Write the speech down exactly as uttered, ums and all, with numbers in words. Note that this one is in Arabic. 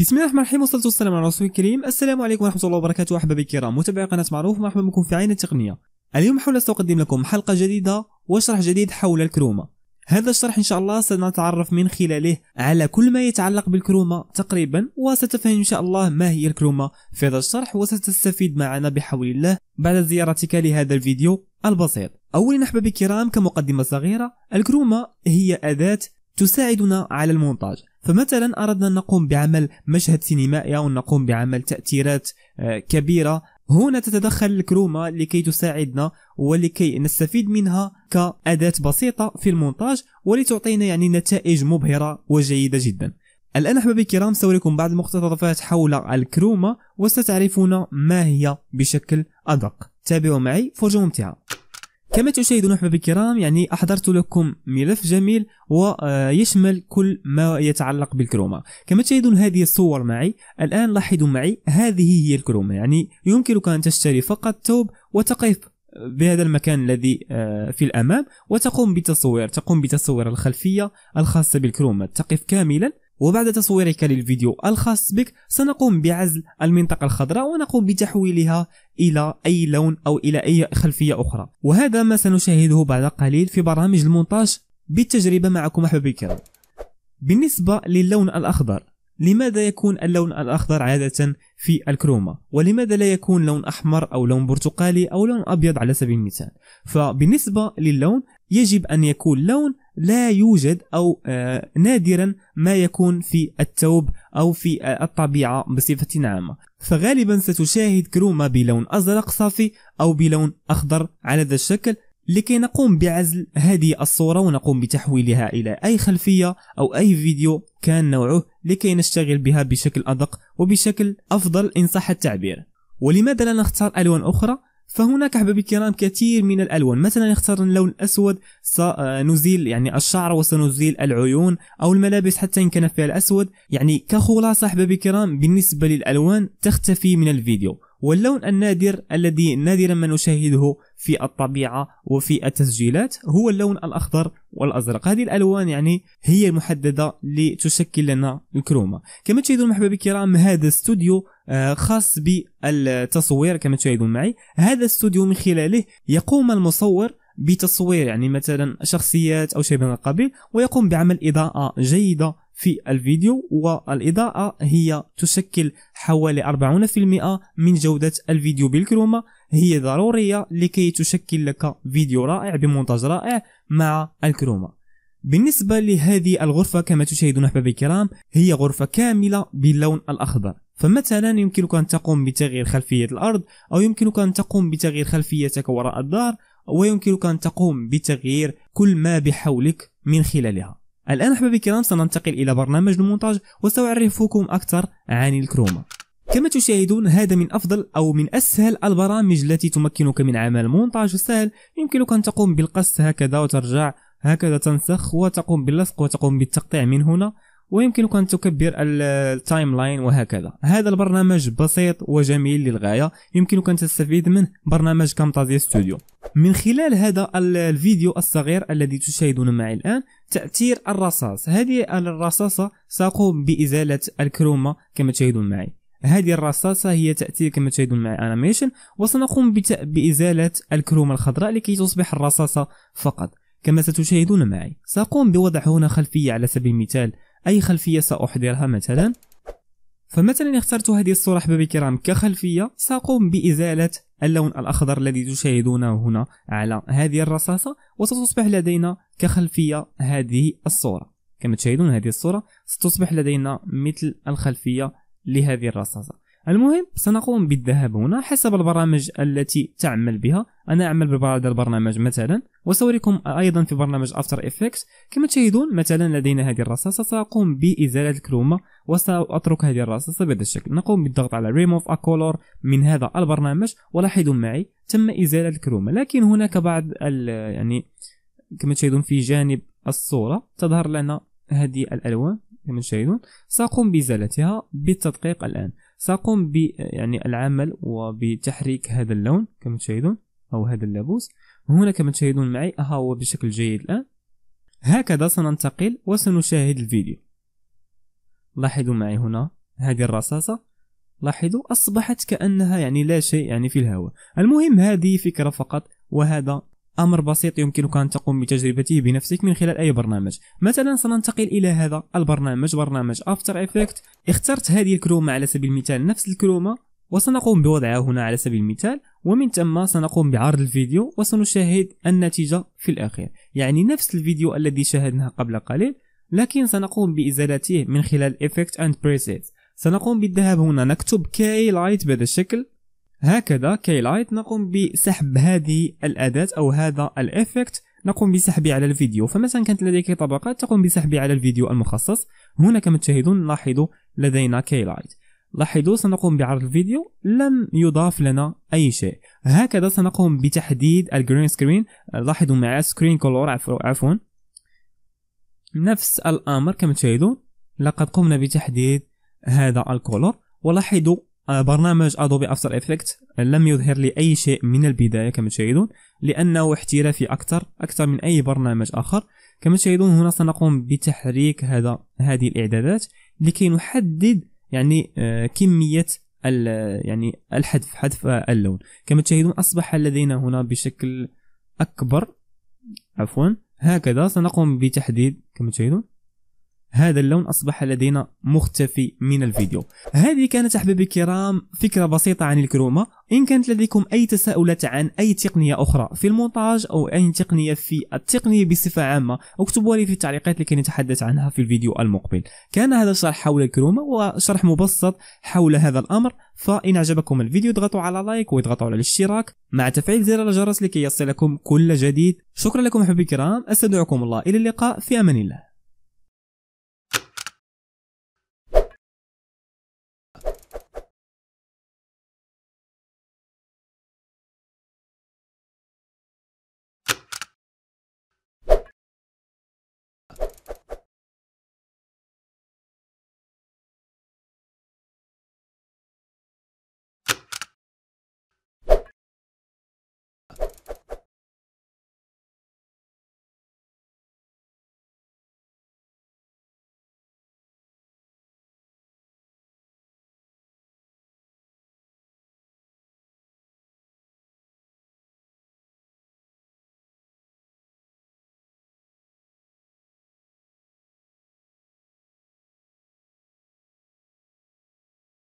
بسم الله الرحمن الرحيم، والصلاة والسلام على رسول الكريم. السلام عليكم ورحمة الله وبركاته. أحبابي الكرام متابعي قناة معروف، مرحبا بكم في عين التقنية. اليوم حول سأقدم لكم حلقة جديدة وشرح جديد حول الكروما. هذا الشرح إن شاء الله سنتعرف من خلاله على كل ما يتعلق بالكروما تقريبا، وستفهم إن شاء الله ما هي الكروما في هذا الشرح، وستستفيد معنا بحول الله بعد زيارتك لهذا الفيديو البسيط. أولا أحبابي الكرام كمقدمة صغيرة، الكروما هي أداة تساعدنا على المونتاج. فمثلا أردنا أن نقوم بعمل مشهد سينمائي أو نقوم بعمل تأثيرات كبيرة، هنا تتدخل الكروما لكي تساعدنا ولكي نستفيد منها كأداة بسيطة في المونتاج، ولتعطينا يعني نتائج مبهرة وجيدة جدا. الآن أحبابي الكرام سأريكم بعض المقتطفات حول الكروما وستعرفون ما هي بشكل أدق. تابعوا معي، فرجة ممتعة. كما تشاهدون أحبابي الكرام يعني أحضرت لكم ملف جميل ويشمل كل ما يتعلق بالكروما. كما تشاهدون هذه الصور معي الآن، لاحظوا معي هذه هي الكروما، يعني يمكنك أن تشتري فقط توب وتقف بهذا المكان الذي في الأمام وتقوم بتصوير، تقوم بتصوير الخلفية الخاصة بالكروما، تقف كاملا، وبعد تصويرك للفيديو الخاص بك سنقوم بعزل المنطقة الخضراء ونقوم بتحويلها إلى أي لون أو إلى أي خلفية أخرى. وهذا ما سنشاهده بعد قليل في برامج المونتاج بالتجربة معكم أحبابي الكرام. بالنسبة للون الأخضر، لماذا يكون اللون الأخضر عادة في الكروما ولماذا لا يكون لون أحمر أو لون برتقالي أو لون أبيض على سبيل المثال؟ فبالنسبة للون يجب أن يكون لون لا يوجد أو نادرا ما يكون في الثوب أو في الطبيعة بصفة عامة. فغالبا ستشاهد كروما بلون أزرق صافي أو بلون أخضر على ذا الشكل، لكي نقوم بعزل هذه الصورة ونقوم بتحويلها إلى أي خلفية أو أي فيديو كان نوعه، لكي نشتغل بها بشكل أدق وبشكل أفضل إن صح التعبير. ولماذا لا نختار ألوان أخرى؟ فهناك أحبابي الكرام كثير من الألوان، مثلا اخترنا اللون الأسود سنزيل يعني الشعر وسنزيل العيون، أو الملابس حتى إن كان فيها الأسود. يعني كخلاصة أحبابي الكرام بالنسبة للألوان تختفي من الفيديو، واللون النادر الذي نادرا ما نشاهده في الطبيعة وفي التسجيلات هو اللون الأخضر والأزرق. هذه الألوان يعني هي المحددة لتشكل لنا الكروما. كما تشاهدون أحبابي الكرام هذا استوديو خاص بالتصوير. كما تشاهدون معي هذا استوديو من خلاله يقوم المصور بتصوير يعني مثلا شخصيات أو شيء من القبيل، ويقوم بعمل إضاءة جيدة في الفيديو، والإضاءة هي تشكل حوالي أربعين بالمئة من جودة الفيديو بالكروما. هي ضرورية لكي تشكل لك فيديو رائع بمونتاج رائع مع الكروما. بالنسبة لهذه الغرفة كما تشاهدون أحبابي الكرام هي غرفة كاملة باللون الأخضر. فمثلا يمكنك أن تقوم بتغيير خلفية الأرض، أو يمكنك أن تقوم بتغيير خلفيتك وراء الدار، ويمكنك أن تقوم بتغيير كل ما بحولك من خلالها. الآن أحبابي الكرام سننتقل إلى برنامج المونتاج وسأعرفكم أكثر عن الكروما. كما تشاهدون هذا من أفضل أو من أسهل البرامج التي تمكنك من عمل مونتاج سهل. يمكنك أن تقوم بالقص هكذا وترجع هكذا، تنسخ وتقوم باللصق وتقوم بالتقطيع من هنا، ويمكنك أن تكبر التايم لاين وهكذا. هذا البرنامج بسيط وجميل للغاية، يمكنك أن تستفيد منه، برنامج كامتازيا ستوديو. من خلال هذا الفيديو الصغير الذي تشاهدون معي الآن تأثير الرصاص، هذه الرصاصة سأقوم بإزالة الكروما كما تشاهدون معي. هذه الرصاصة هي تأثير كما تشاهدون معي أنيميشن، وسنقوم بإزالة الكروما الخضراء لكي تصبح الرصاصة فقط. كما ستشاهدون معي سأقوم بوضع هنا خلفية على سبيل المثال، أي خلفية سأحضرها مثلا. فمثلا اخترت هذه الصورة أحبابي الكرام كخلفية، سأقوم بإزالة اللون الأخضر الذي تشاهدونه هنا على هذه الرصاصة، وستصبح لدينا كخلفية هذه الصورة. كما تشاهدون هذه الصورة ستصبح لدينا مثل الخلفية لهذه الرصاصة. المهم سنقوم بالذهاب هنا حسب البرامج التي تعمل بها. أنا أعمل بهذا البرنامج مثلا، وسأريكم أيضا في برنامج After Effects. كما تشاهدون مثلا لدينا هذه الرصاصة، سأقوم بإزالة الكروما وسأترك هذه الرصاصة بهذا الشكل. نقوم بالضغط على Remove a Color من هذا البرنامج، ولاحظوا معي تم إزالة الكروما. لكن هناك بعض يعني كما تشاهدون في جانب الصورة تظهر لنا هذه الألوان كما تشاهدون، سأقوم بإزالتها بالتدقيق. الآن سأقوم ب يعني العمل وبتحريك هذا اللون كما تشاهدون، أو هذا اللبوس هنا كما تشاهدون معي، ها هو بشكل جيد الآن. هكذا سننتقل وسنشاهد الفيديو. لاحظوا معي هنا هذه الرصاصة، لاحظوا أصبحت كأنها يعني لا شيء يعني في الهواء. المهم هذه فكرة فقط، وهذا أمر بسيط يمكنك أن تقوم بتجربته بنفسك من خلال أي برنامج. مثلا سننتقل إلى هذا البرنامج، برنامج After Effects. اخترت هذه الكرومة على سبيل المثال، نفس الكرومة، وسنقوم بوضعها هنا على سبيل المثال، ومن ثم سنقوم بعرض الفيديو وسنشاهد النتيجة في الأخير. يعني نفس الفيديو الذي شاهدناه قبل قليل، لكن سنقوم بإزالته من خلال Effect and Presets. سنقوم بالذهاب هنا، نكتب كي لايت بهذا الشكل، هكذا كي لايت. نقوم بسحب هذه الأداة أو هذا الإفكت، نقوم بسحبه على الفيديو. فمثلا كانت لديك طبقات، تقوم بسحبه على الفيديو المخصص. هنا كما تشاهدون لاحظوا لدينا كي لايت. لاحظوا سنقوم بعرض الفيديو، لم يضاف لنا أي شيء. هكذا سنقوم بتحديد الجرين سكرين، لاحظوا مع سكرين كولور عفوا نفس الأمر كما تشاهدون، لقد قمنا بتحديد هذا الكولور. ولاحظوا برنامج ادوبي افتر افكت لم يظهر لي اي شيء من البدايه كما تشاهدون، لانه احترافي اكثر اكثر من اي برنامج اخر كما تشاهدون. هنا سنقوم بتحريك هذا هذه الاعدادات لكي نحدد يعني كميه يعني الحذف، حذف اللون كما تشاهدون. اصبح لدينا هنا بشكل اكبر عفوا هكذا. سنقوم بتحديد كما تشاهدون، هذا اللون أصبح لدينا مختفي من الفيديو. هذه كانت أحبابي الكرام فكرة بسيطة عن الكرومة. إن كانت لديكم أي تساؤلات عن أي تقنية أخرى في المونتاج أو أي تقنية في التقنية بصفة عامة، اكتبوا لي في التعليقات لكي نتحدث عنها في الفيديو المقبل. كان هذا الشرح حول الكرومة وشرح مبسط حول هذا الأمر. فإن عجبكم الفيديو اضغطوا على لايك واضغطوا على الاشتراك مع تفعيل زر الجرس لكي يصلكم كل جديد. شكرا لكم أحبابي الكرام، أستودعكم الله، إلى اللقاء، في أمان الله.